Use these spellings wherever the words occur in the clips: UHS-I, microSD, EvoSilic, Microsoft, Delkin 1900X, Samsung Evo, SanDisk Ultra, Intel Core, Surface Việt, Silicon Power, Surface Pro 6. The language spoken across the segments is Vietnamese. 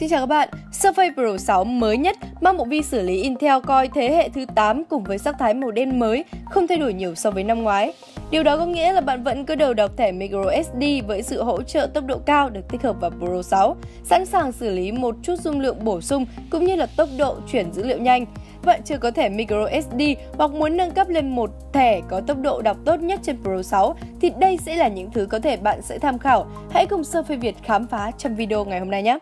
Xin chào các bạn, Surface Pro 6 mới nhất mang bộ vi xử lý Intel Core thế hệ thứ 8 cùng với sắc thái màu đen mới, không thay đổi nhiều so với năm ngoái. Điều đó có nghĩa là bạn vẫn cứ đầu đọc thẻ microSD với sự hỗ trợ tốc độ cao được tích hợp vào Pro 6, sẵn sàng xử lý một chút dung lượng bổ sung cũng như là tốc độ chuyển dữ liệu nhanh. Bạn chưa có thẻ microSD hoặc muốn nâng cấp lên một thẻ có tốc độ đọc tốt nhất trên Pro 6 thì đây sẽ là những thứ có thể bạn sẽ tham khảo. Hãy cùng Surface Việt khám phá trong video ngày hôm nay nhé!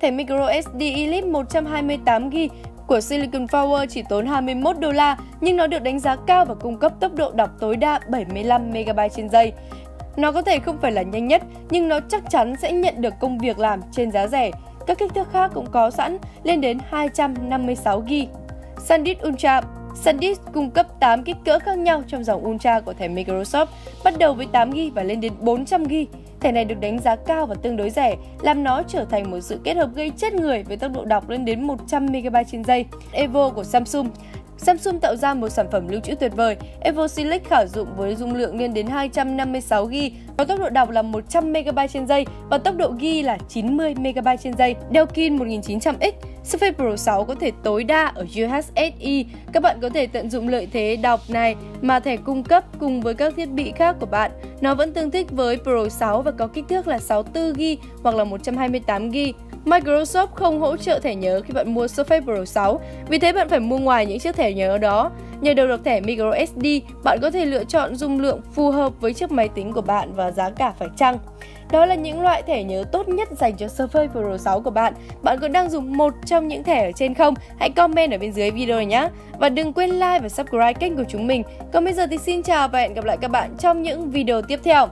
Thẻ microSD Elite 128GB của Silicon Power chỉ tốn $21 nhưng nó được đánh giá cao và cung cấp tốc độ đọc tối đa 75 MB/giây. Nó có thể không phải là nhanh nhất nhưng nó chắc chắn sẽ nhận được công việc làm trên giá rẻ. Các kích thước khác cũng có sẵn lên đến 256GB. SanDisk Ultra. SanDisk cung cấp 8 kích cỡ khác nhau trong dòng Ultra của thẻ Microsoft, bắt đầu với 8GB và lên đến 400GB. Thẻ này được đánh giá cao và tương đối rẻ, làm nó trở thành một sự kết hợp gây chết người với tốc độ đọc lên đến 100 MB/giây. Evo của Samsung tạo ra một sản phẩm lưu trữ tuyệt vời, EvoSilic khả dụng với dung lượng lên đến 256GB, có tốc độ đọc là 100 MB/giây và tốc độ ghi là 90 MB/giây. Delkin 1900X, Surface Pro 6 có thể tối đa ở UHS-I. Các bạn có thể tận dụng lợi thế đọc này mà thẻ cung cấp cùng với các thiết bị khác của bạn. Nó vẫn tương thích với Pro 6 và có kích thước là 64GB hoặc là 128GB. Microsoft không hỗ trợ thẻ nhớ khi bạn mua Surface Pro 6, vì thế bạn phải mua ngoài những chiếc thẻ nhớ đó. Nhờ đầu đọc thẻ microSD, bạn có thể lựa chọn dung lượng phù hợp với chiếc máy tính của bạn và giá cả phải chăng. Đó là những loại thẻ nhớ tốt nhất dành cho Surface Pro 6 của bạn. Bạn có đang dùng một trong những thẻ ở trên không? Hãy comment ở bên dưới video này nhé! Và đừng quên like và subscribe kênh của chúng mình. Còn bây giờ thì xin chào và hẹn gặp lại các bạn trong những video tiếp theo.